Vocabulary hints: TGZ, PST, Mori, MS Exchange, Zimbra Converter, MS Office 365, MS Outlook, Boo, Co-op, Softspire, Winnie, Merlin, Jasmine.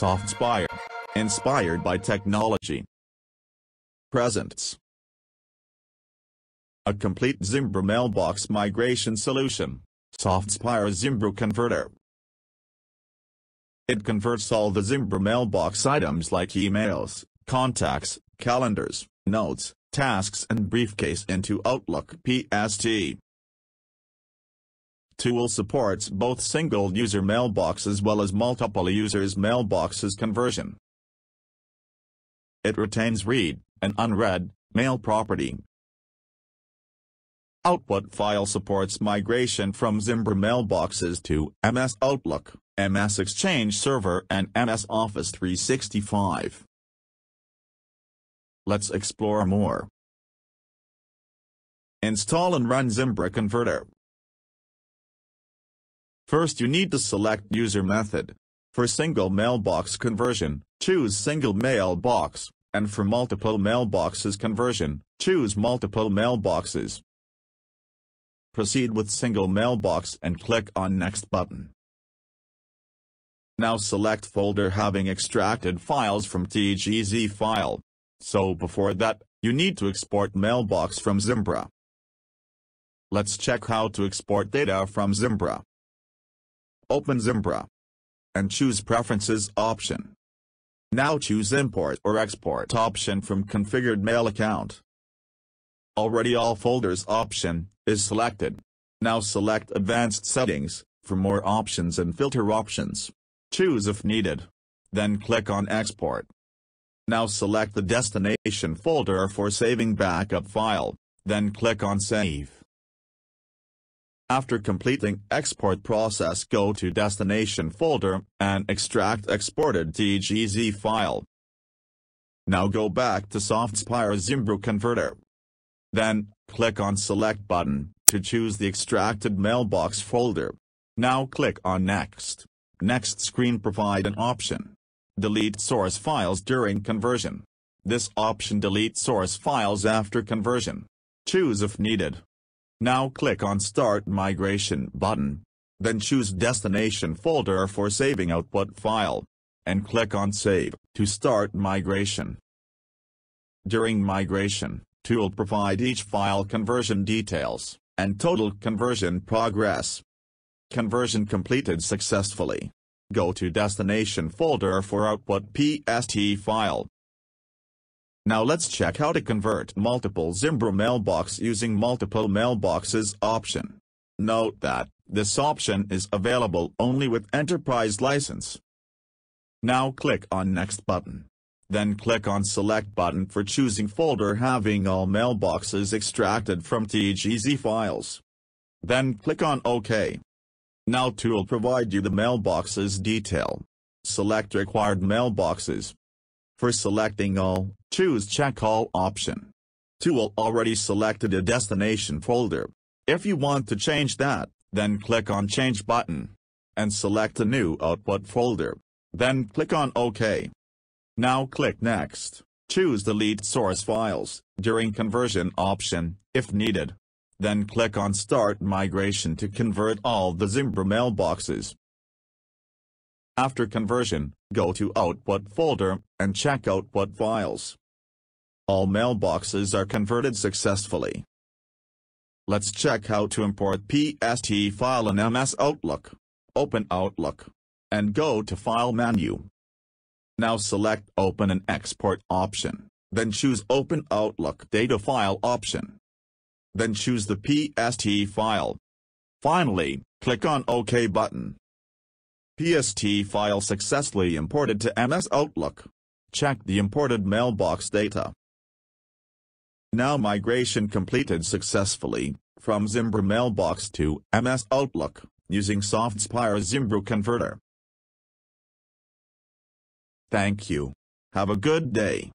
Softspire. Inspired by technology. Presence. A complete Zimbra mailbox migration solution, Softspire Zimbra Converter. It converts all the Zimbra mailbox items like emails, contacts, calendars, notes, tasks and briefcase into Outlook PST. Tool supports both single-user mailbox as well as multiple users mailboxes conversion. It retains read and unread mail property. Output file supports migration from Zimbra mailboxes to MS Outlook, MS Exchange Server and MS Office 365. Let's explore more. Install and run Zimbra Converter. First you need to select user method. For single mailbox conversion, choose single mailbox, and for multiple mailboxes conversion, choose multiple mailboxes. Proceed with single mailbox and click on Next button. Now select folder having extracted files from TGZ file. So before that, you need to export mailbox from Zimbra. Let's check how to export data from Zimbra. Open Zimbra and choose Preferences option. Now choose Import or Export option from Configured Mail Account. Already All Folders option is selected. Now select Advanced Settings for more options and filter options. Choose if needed. Then click on Export. Now select the destination folder for saving backup file, then click on Save. After completing export process, go to destination folder and extract exported TGZ file. Now go back to Softspire Zimbra Converter. Then, click on Select button to choose the extracted mailbox folder. Now click on Next. Next screen provide an option. Delete source files during conversion. This option delete source files after conversion. Choose if needed. Now click on Start Migration button, then choose Destination folder for saving output file, and click on Save to start migration. During migration, tool provide each file conversion details, and total conversion progress. Conversion completed successfully. Go to Destination folder for output PST file. Now let's check how to convert multiple Zimbra mailbox using multiple mailboxes option. Note that this option is available only with enterprise license. Now click on Next button. Then click on Select button for choosing folder having all mailboxes extracted from TGZ files. Then click on OK. Now tool provide you the mailboxes detail. Select required mailboxes. For selecting all, choose Check All option. Tool already selected a destination folder. If you want to change that, then click on Change button. And select a new output folder. Then click on OK. Now click Next. Choose Delete Source Files during conversion option, if needed. Then click on Start Migration to convert all the Zimbra mailboxes. After conversion, go to Output folder and check Output files. All mailboxes are converted successfully. Let's check how to import PST file in MS Outlook. Open Outlook and go to File menu. Now select Open and Export option, then choose Open Outlook Data File option. Then choose the PST file. Finally, click on OK button. PST file successfully imported to MS Outlook. Check the imported mailbox data. Now migration completed successfully from Zimbra mailbox to MS Outlook using Softspire Zimbra Converter. Thank you. Have a good day.